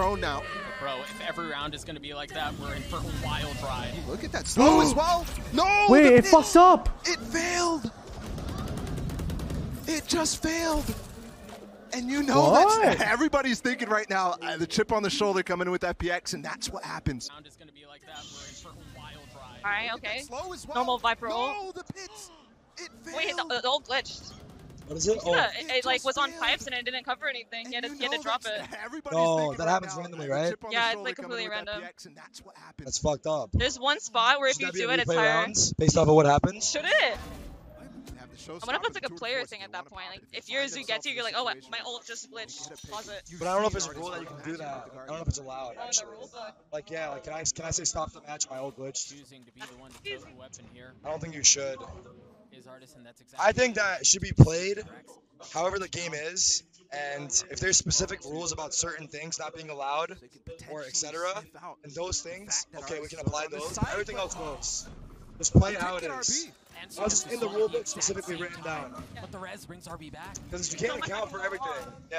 their own now. Bro, if every round is going to be like that, we're in for a wild ride. Look at that slow as well. No! Wait, it fucked up! It failed! It just failed! And you know, that's, everybody's thinking right now, the chip on the shoulder coming in with FPX, and that's what happens. Round is going to be like that, we're in for a wild ride. Alright, okay. Slow as well. Normal Viper ult. No, the pits! It failed! Wait, the ult glitched. What is it? Yeah, oh. It like was on pipes and it didn't cover anything. And you had to drop it. Oh, that happens randomly, right? Yeah, it's like completely random. That's fucked up. There's one spot where if you do it, it's higher. Based off of what happens? Should it? I wonder if it's like a player thing at that point. Like, if your zoo gets you, you're like, oh, my ult just glitched. Pause it. But I don't know if there's a rule that you can do that. I don't know if it's allowed, actually. Like, yeah, like, can I say stop the match? My ult glitched. I don't think you should. I think that should be played however the game is, and if there's specific rules about certain things not being allowed or etc., and those things, okay, we can apply those. Everything else goes. Just play it how it is. Just in the rule book specifically written down. Because you can't account for everything. Yeah.